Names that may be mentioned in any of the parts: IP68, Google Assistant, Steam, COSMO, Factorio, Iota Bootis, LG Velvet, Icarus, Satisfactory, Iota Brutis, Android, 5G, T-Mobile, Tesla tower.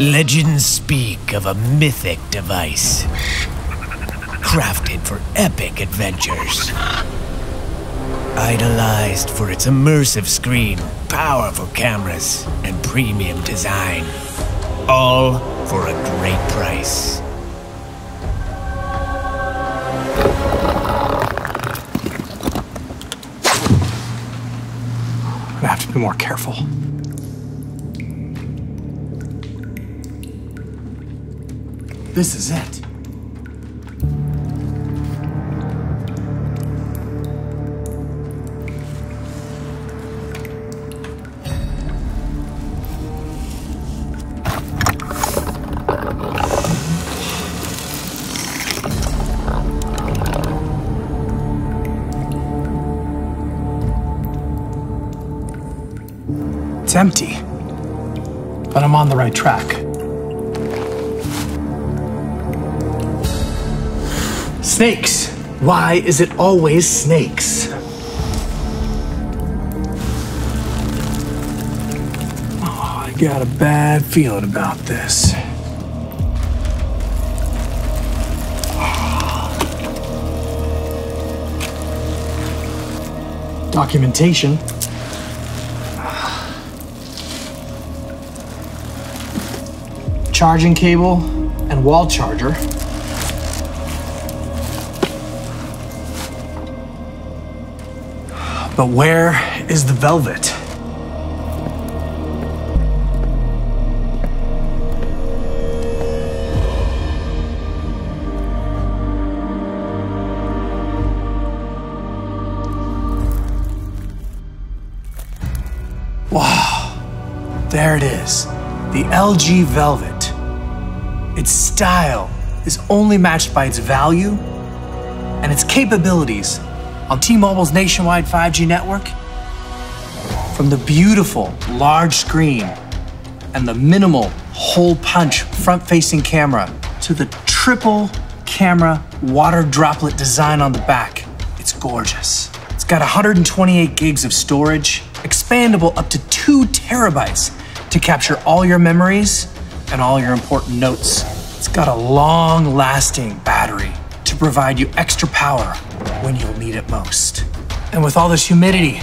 Legends speak of a mythic device, crafted for epic adventures. Idolized for its immersive screen, powerful cameras, and premium design. All for a great price. I have to be more careful. This is it. It's empty, but I'm on the right track. Snakes! Why is it always snakes? Oh, I got a bad feeling about this. Documentation. Charging cable and wall charger. But where is the Velvet? Wow, there it is, the LG Velvet. Its style is only matched by its value, and its capabilities on T-Mobile's nationwide 5G network, from the beautiful large screen and the minimal hole-punch front-facing camera to the triple camera water droplet design on the back, it's gorgeous. It's got 128 gigs of storage, expandable up to 2 terabytes to capture all your memories and all your important notes. It's got a long-lasting battery to provide you extra power when you'll need it most. And with all this humidity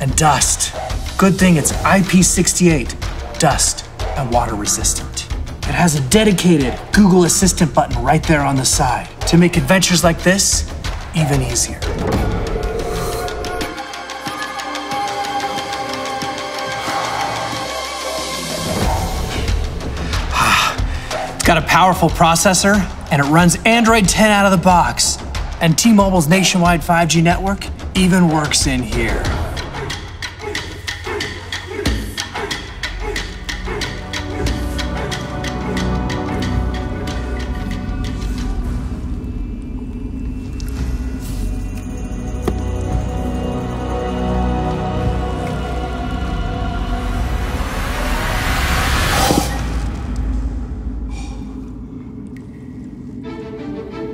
and dust, good thing it's IP68, dust and water resistant. It has a dedicated Google Assistant button right there on the side to make adventures like this even easier. It's got a powerful processor, and it runs Android 10 out of the box. And T-Mobile's nationwide 5G network even works in here.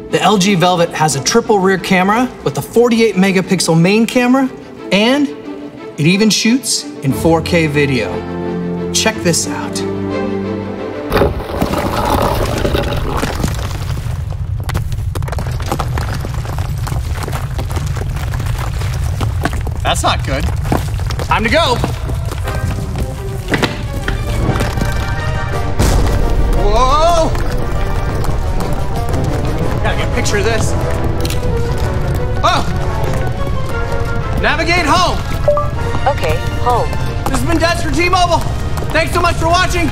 The LG Velvet has a triple rear camera with a 48 megapixel main camera, and it even shoots in 4K video. Check this out. That's not good. Time to go. Whoa! Gotta get a picture of this. Oh! Navigate home! Okay, home. This has been Dutch for T-Mobile. Thanks so much for watching.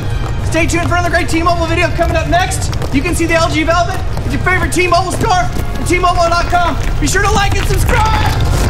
Stay tuned for another great T-Mobile video coming up next. You can see the LG Velvet at your favorite T-Mobile store at T-Mobile.com. Be sure to like and subscribe!